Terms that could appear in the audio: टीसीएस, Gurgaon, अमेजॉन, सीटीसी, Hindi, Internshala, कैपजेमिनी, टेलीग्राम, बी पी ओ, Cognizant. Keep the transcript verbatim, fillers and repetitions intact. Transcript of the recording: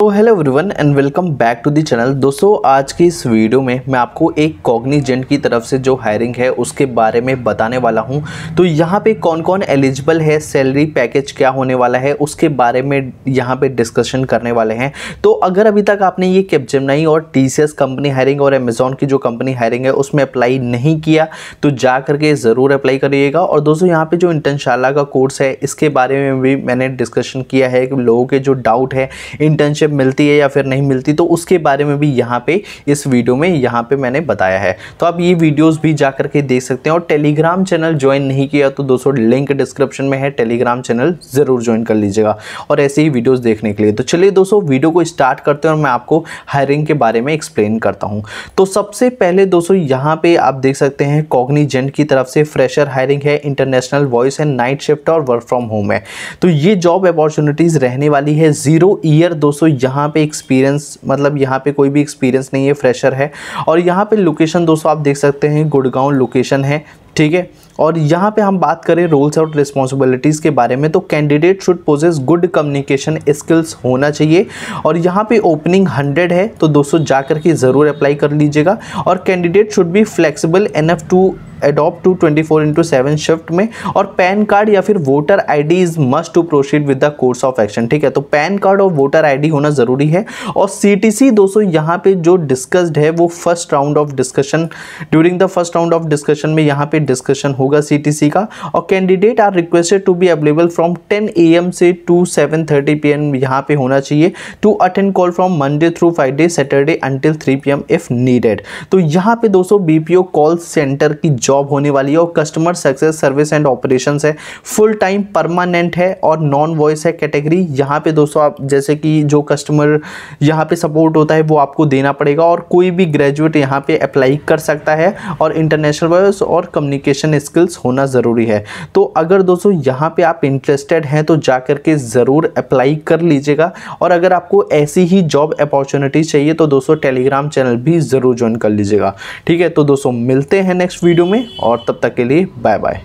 तो hello everyone and welcome back to the channel. दोस्तों आज की इस वीडियो में मैं आपको एक कॉग्निजेंट की तरफ से जो हायरिंग है उसके बारे में बताने वाला हूं। तो यहां पे कौन कौन एलिजिबल है, सैलरी पैकेज क्या होने वाला है उसके बारे में यहां पे डिस्कशन करने वाले हैं। तो अगर अभी तक आपने ये कैपजेमिनी और टीसीएस कंपनी हायरिंग और अमेजॉन की जो कंपनी हायरिंग है उसमें अप्लाई नहीं किया तो जा करके ज़रूर अप्लाई करिएगा। और दोस्तों यहाँ पर जो इंटर्नशाला का कोर्स है इसके बारे में भी मैंने डिस्कशन किया है कि लोगों के जो डाउट है इंटर्नशिप मिलती है या फिर नहीं मिलती, तो उसके बारे में भी यहाँ पे इस वीडियो में यहाँ पे मैंने बताया है। तो आप ये वीडियोस भी जा करके देख सकते हैं। और टेलीग्राम चैनल ज्वाइन नहीं किया तो दोस्तों लिंक डिस्क्रिप्शन में है, टेलीग्राम चैनल जरूर ज्वाइन कर लीजिएगा और ऐसे ही वीडियोस देखने के लिए। तो चलिए दोस्तों वीडियो को स्टार्ट करते हैं और मैं आपको हायरिंग के बारे में एक्सप्लेन करता हूँ। तो सबसे पहले दोस्तों यहाँ पे आप देख सकते हैं कॉग्निजेंट की तरफ से फ्रेशर हायरिंग है, इंटरनेशनल वॉइस है, नाइट शिफ्ट और वर्क फ्रॉम होम है। तो ये जॉब अपॉर्चुनिटीज रहने वाली है। जीरो ईयर दोस्तों यहाँ पे एक्सपीरियंस, मतलब यहाँ पे कोई भी एक्सपीरियंस नहीं है, फ्रेशर है। और यहाँ पे लोकेशन दोस्तों आप देख सकते हैं गुड़गांव लोकेशन है, ठीक है। और यहाँ पे हम बात करें रोल्स और रिस्पॉन्सिबिलिटीज़ के बारे में तो candidate should possess good communication skills होना चाहिए। और यहाँ पे ओपनिंग हंड्रेड है तो दोस्तों जा कर के ज़रूर अप्लाई कर लीजिएगा। और candidate should be flexible enough to adopt to twenty four into seven shift में। और पैन कार्ड या फिर voter ID is must to proceed with the course of action, ठीक है। तो पैन कार्ड और वोटर आईडी होना ज़रूरी है। और सीटीसी दोस्तों यहाँ पे जो डिस्कस्ड है वो first round of discussion, during the first round of discussion में यहाँ पे डिस्कशन होगा सीटीसी का। और candidate are requested to be available from ten A M से to seven thirty P M यहाँ पे होना चाहिए। To attend call from Monday through Friday Saturday until three P M if needed. तो यहाँ पे दोस्तों बी पी ओ call centre की जॉब होने वाली है। और customer success service and operations है, फुल टाइम परमानेंट है। और नॉन वॉइस है कैटेगरी। यहाँ पे दोस्तों आप जैसे कि जो कस्टमर यहाँ पे सपोर्ट होता है वो आपको देना पड़ेगा। और कोई भी ग्रेजुएट यहाँ पे अप्लाई कर सकता है। और इंटरनेशनल वॉइस और कम्युनिकेशन स्किल्स होना ज़रूरी है। तो अगर दोस्तों यहाँ पे आप इंटरेस्टेड हैं तो जा करके ज़रूर अप्लाई कर लीजिएगा। और अगर आपको ऐसी ही जॉब अपॉर्चुनिटी चाहिए तो दोस्तों टेलीग्राम चैनल भी ज़रूर ज्वाइन कर लीजिएगा, ठीक है। तो दोस्तों मिलते हैं नेक्स्ट वीडियो में और तब तक के लिए बाय बाय।